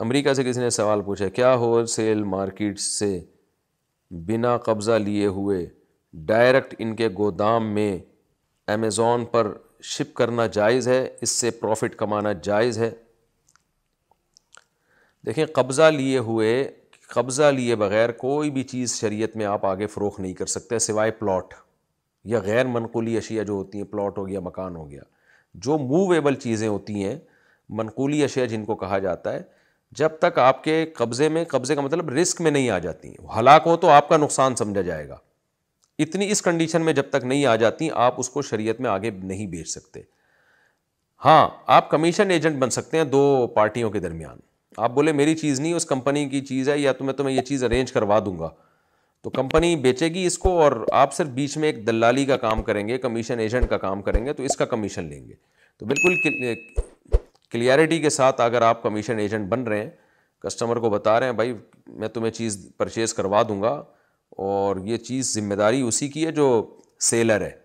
America से किसी ने सवाल पूछा, क्या होलसेल मार्केट से बिना कब्ज़ा लिए हुए डायरेक्ट इनके गोदाम में अमेज़ॉन पर शिप करना जायज़ है, इससे प्रॉफिट कमाना जायज़ है? देखें, कब्ज़ा लिए बग़ैर कोई भी चीज़ शरीयत में आप आगे फ़रोख नहीं कर सकते, सिवाय प्लॉट या गैर मनकूली अशिया जो होती हैं, प्लॉट हो गया, मकान हो गया, जो मूवेबल चीज़ें होती हैं, मनकूली अशिया जिनको कहा जाता है, जब तक आपके कब्ज़े का मतलब रिस्क में नहीं आ जाती, हलाक हो तो आपका नुकसान समझा जाएगा, इतनी इस कंडीशन में जब तक नहीं आ जाती आप उसको शरीयत में आगे नहीं बेच सकते। हाँ, आप कमीशन एजेंट बन सकते हैं दो पार्टियों के दरमियान। आप बोले मेरी चीज़ नहीं, उस कंपनी की चीज़ है, या तो मैं ये चीज़ अरेंज करवा दूंगा, तो कंपनी बेचेगी इसको और आप सिर्फ बीच में एक दलाली का काम करेंगे, कमीशन एजेंट का काम करेंगे, तो इसका कमीशन लेंगे। तो बिल्कुल क्लियरिटी के साथ अगर आप कमीशन एजेंट बन रहे हैं, कस्टमर को बता रहे हैं भाई मैं तुम्हें चीज़ परचेज़ करवा दूंगा और ये चीज़ जिम्मेदारी उसी की है जो सेलर है,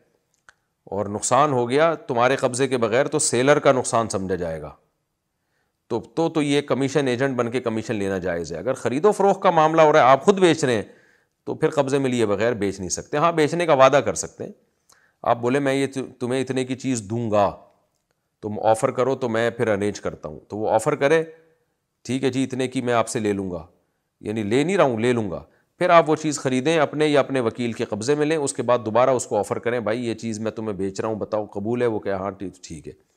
और नुकसान हो गया तुम्हारे कब्ज़े के बगैर तो सेलर का नुकसान समझा जाएगा, तो ये कमीशन एजेंट बन के कमीशन लेना जायज़ है। अगर ख़रीदो फ़रोख का मामला हो रहा है, आप खुद बेच रहे हैं, तो फिर कब्ज़े में लिए बगैर बेच नहीं सकते। हाँ, बेचने का वादा कर सकते हैं, आप बोले मैं ये तुम्हें इतने की चीज़ दूंगा, तुम ऑफ़र करो तो मैं फिर अरेंज करता हूँ, तो वो ऑफ़र करे, ठीक है जी इतने की मैं आपसे ले लूँगा, यानी ले नहीं रहा हूँ, ले लूँगा, फिर आप वो चीज़ ख़रीदें, अपने या अपने वकील के कब्ज़े में लें, उसके बाद दोबारा उसको ऑफ़र करें, भाई ये चीज़ मैं तुम्हें बेच रहा हूँ, बताओ कबूल है? वो कहे हाँ ठीक है।